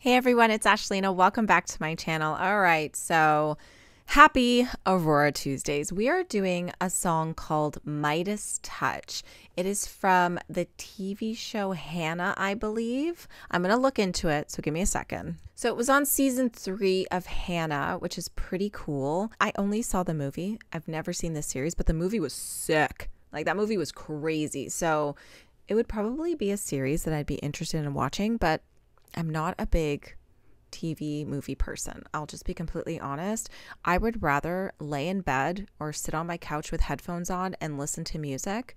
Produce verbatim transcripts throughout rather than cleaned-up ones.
Hey everyone, it's Ashlena. Welcome back to my channel. All right, so happy Aurora Tuesdays. We are doing a song called Midas Touch. It is from the T V show Hanna, I believe. I'm going to look into it, so give me a second. So it was on season three of Hanna, which is pretty cool. I only saw the movie. I've never seen this series, but the movie was sick. Like, that movie was crazy. So it would probably be a series that I'd be interested in watching, but I'm not a big T V movie person. I'll just be completely honest. I would rather lay in bed or sit on my couch with headphones on and listen to music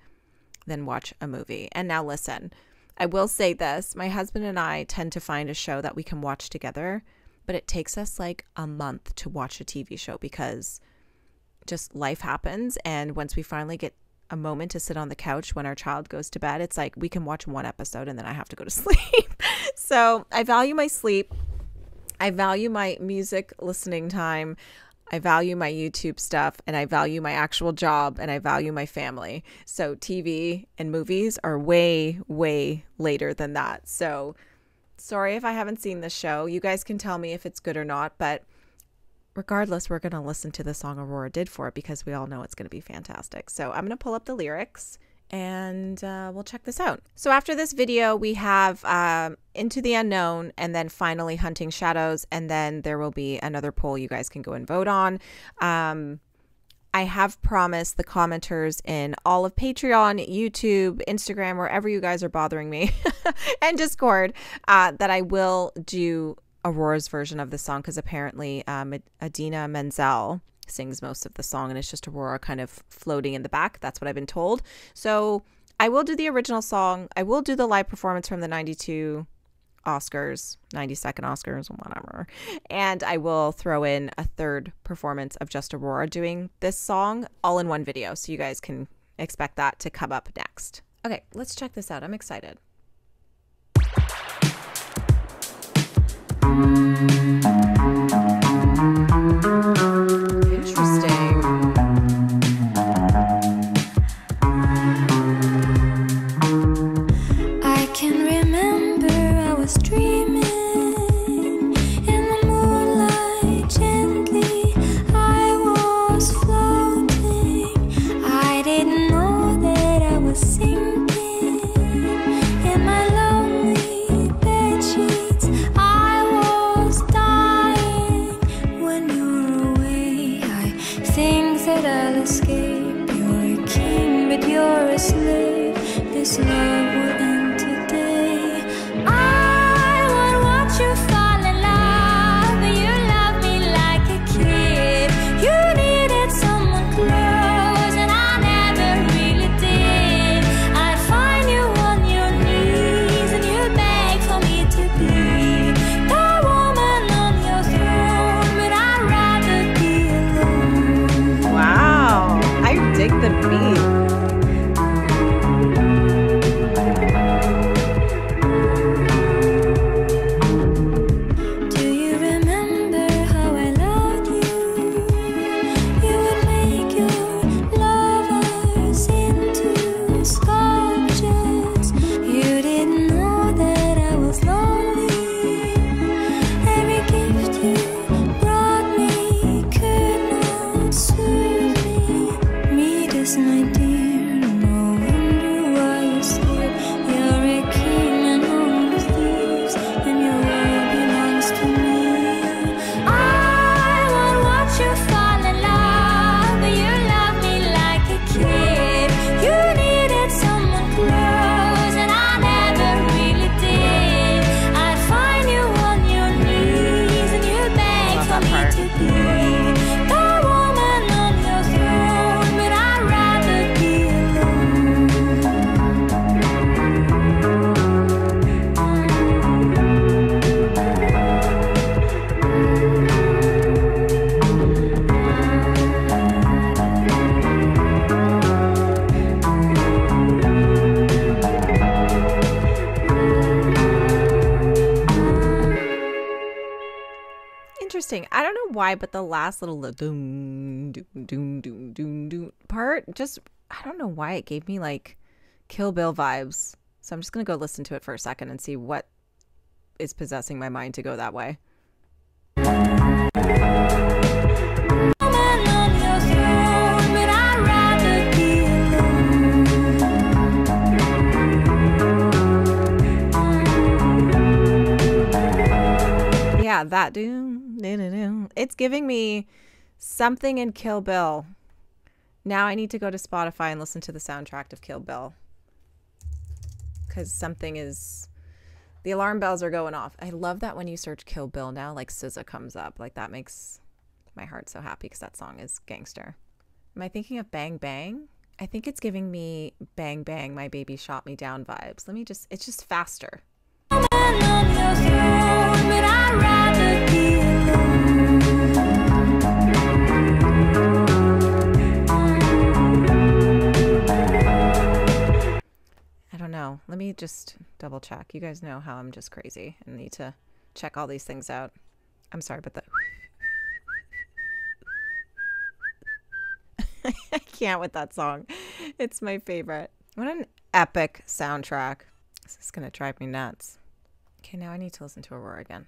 than watch a movie. And now listen, I will say this. My husband and I tend to find a show that we can watch together, but it takes us like a month to watch a T V show because just life happens. And once we finally get a moment to sit on the couch when our child goes to bed, it's like we can watch one episode and then I have to go to sleep. So I value my sleep. I value my music listening time. I value my YouTube stuff, and I value my actual job, and I value my family. So T V and movies are way, way later than that. So sorry if I haven't seen the show. You guys can tell me if it's good or not, but regardless, we're going to listen to the song Aurora did for it because we all know it's going to be fantastic. So I'm going to pull up the lyrics and uh, we'll check this out. So after this video, we have um, Into the Unknown, and then finally Hunting Shadows, and then there will be another poll you guys can go and vote on. Um, I have promised the commenters in all of Patreon, YouTube, Instagram, wherever you guys are bothering me, and Discord, uh, that I will do Aurora's version of the song, because apparently um, Adina Menzel sings most of the song and it's just Aurora kind of floating in the back. That's what I've been told. So I will do the original song. I will do the live performance from the ninety-two Oscars, ninety-second Oscars, whatever. And I will throw in a third performance of just Aurora doing this song all in one video. So you guys can expect that to come up next. Okay, let's check this out. I'm excited. I don't know why, but the last little, little doom doom doom doom doom doom part just, I don't know why it gave me like Kill Bill vibes. So I'm just gonna go listen to it for a second and see what is possessing my mind to go that way. Yeah, that doom, doo, doo, doo. It's giving me something in Kill Bill. Now I need to go to Spotify and listen to the soundtrack of Kill Bill. Because something is... The alarm bells are going off. I love that when you search Kill Bill now, like S Z A comes up. Like that makes my heart so happy because that song is gangster. Am I thinking of Bang Bang? I think it's giving me Bang Bang, My Baby Shot Me Down vibes. Let me just... It's just faster. No, let me just double check. You guys know how I'm just crazy and need to check all these things out. I'm sorry, but the I can't with that song. It's my favorite. What an epic soundtrack. This is gonna drive me nuts. Okay, now I need to listen to Aurora again.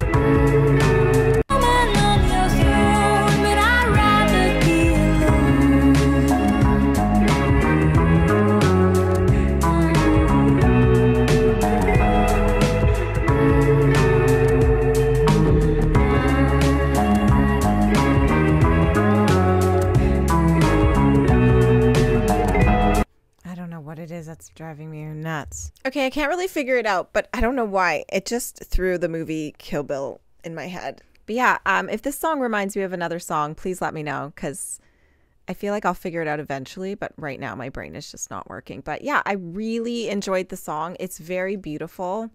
It is that's driving me nuts. Okay, I can't really figure it out, but I don't know why. It just threw the movie Kill Bill in my head. But yeah, um, if this song reminds me of another song, please let me know, because I feel like I'll figure it out eventually, but right now my brain is just not working. But yeah, I really enjoyed the song. It's very beautiful.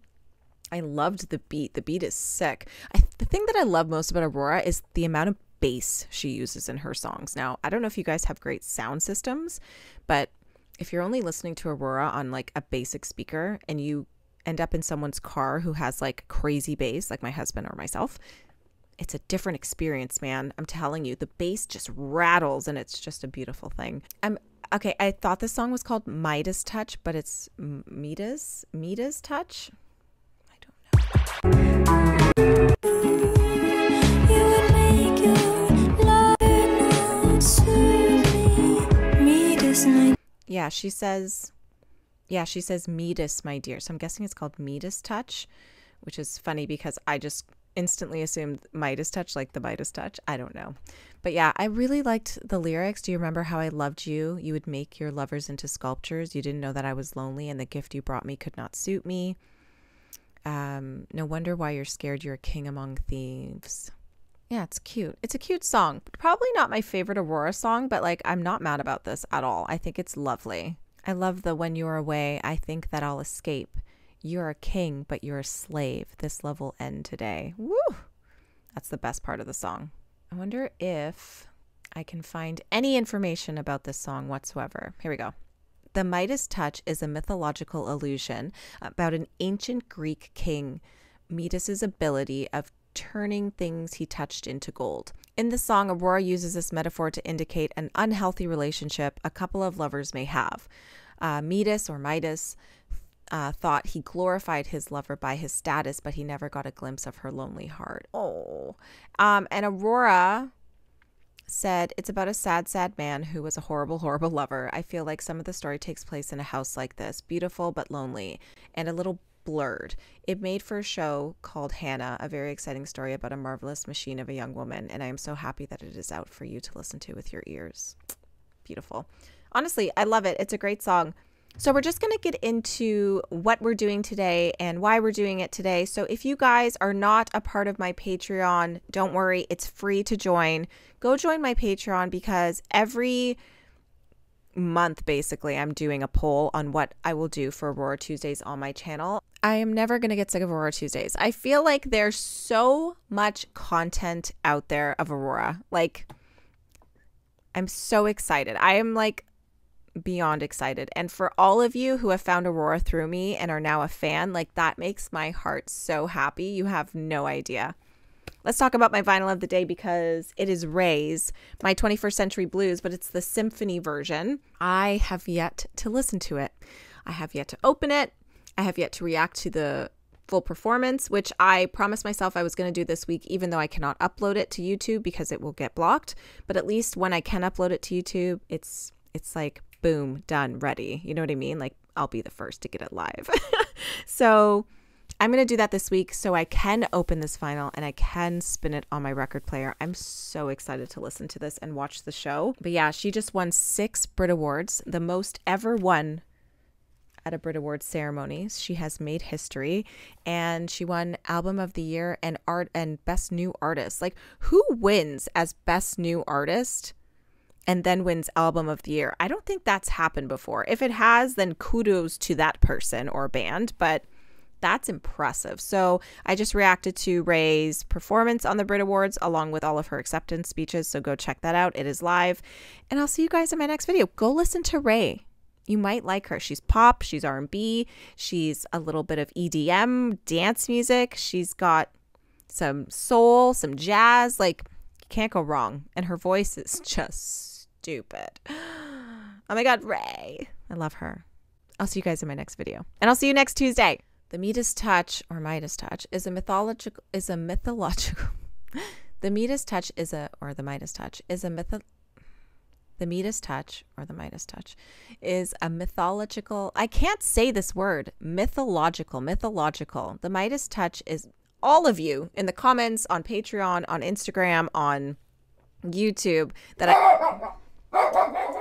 I loved the beat. The beat is sick. I, the thing that I love most about Aurora is the amount of bass she uses in her songs. Now, I don't know if you guys have great sound systems, but if you're only listening to Aurora on like a basic speaker and you end up in someone's car who has like crazy bass, like my husband or myself, it's a different experience, man. I'm telling you, the bass just rattles and it's just a beautiful thing. I'm okay. I thought this song was called Midas Touch, but it's Midas, Midas Touch. I don't know. Yeah, she says, yeah, she says Midas, my dear. So I'm guessing it's called Midas Touch, which is funny because I just instantly assumed Midas Touch, like the Midas Touch. I don't know. But yeah, I really liked the lyrics. Do you remember how I loved you? You would make your lovers into sculptures. You didn't know that I was lonely and the gift you brought me could not suit me. Um, no wonder why you're scared. You're a king among thieves. Yeah, it's cute. It's a cute song. Probably not my favorite Aurora song, but like I'm not mad about this at all. I think it's lovely. I love the when you're away, I think that I'll escape. You're a king, but you're a slave. This love will end today. Woo! That's the best part of the song. I wonder if I can find any information about this song whatsoever. Here we go. The Midas Touch is a mythological illusion about an ancient Greek king, Midas's ability of turning things he touched into gold. In the song, Aurora uses this metaphor to indicate an unhealthy relationship a couple of lovers may have. Uh, Midas or Midas uh, thought he glorified his lover by his status, but he never got a glimpse of her lonely heart. Oh, um, and Aurora said, it's about a sad, sad man who was a horrible, horrible lover. I feel like some of the story takes place in a house like this, beautiful but lonely, and a little blurred. It made for a show called Hanna, a very exciting story about a marvelous machine of a young woman, and I am so happy that it is out for you to listen to with your ears. Beautiful. Honestly, I love it. It's a great song. So we're just going to get into what we're doing today and why we're doing it today. So if you guys are not a part of my Patreon, don't worry. It's free to join. Go join my Patreon because every month, basically, I'm doing a poll on what I will do for Aurora Tuesdays on my channel. I am never going to get sick of Aurora Tuesdays. I feel like there's so much content out there of Aurora. Like, I'm so excited. I am, like, beyond excited. And for all of you who have found Aurora through me and are now a fan, like, that makes my heart so happy. You have no idea. Let's talk about my vinyl of the day because it is Raye's My twenty-first Century Blues, but it's the symphony version. I have yet to listen to it. I have yet to open it. I have yet to react to the full performance, which I promised myself I was going to do this week, even though I cannot upload it to YouTube because it will get blocked. But at least when I can upload it to YouTube, it's it's like, boom, done, ready. You know what I mean? Like, I'll be the first to get it live. So I'm going to do that this week so I can open this vinyl and I can spin it on my record player. I'm so excited to listen to this and watch the show. But yeah, she just won six Brit Awards, the most ever won at a Brit Awards ceremony. She has made history, and she won Album of the Year and Art and Best New Artist. Like, who wins as Best New Artist and then wins Album of the Year? I don't think that's happened before. If it has, then kudos to that person or band, but that's impressive. So I just reacted to Raye's performance on the Brit Awards along with all of her acceptance speeches. So go check that out. It is live. And I'll see you guys in my next video. Go listen to Raye. You might like her. She's pop, she's R and B, she's a little bit of E D M, dance music. She's got some soul, some jazz. Like, you can't go wrong. And her voice is just stupid. Oh my God, Raye. I love her. I'll see you guys in my next video. And I'll see you next Tuesday. The Midas Touch, or Midas Touch, is a mythological, is a mythological. The Midas Touch is a, or the Midas Touch, is a myth. The Midas Touch, or the Midas Touch, is a mythological, I can't say this word, mythological, mythological. The Midas Touch is, all of you in the comments, on Patreon, on Instagram, on YouTube, that I...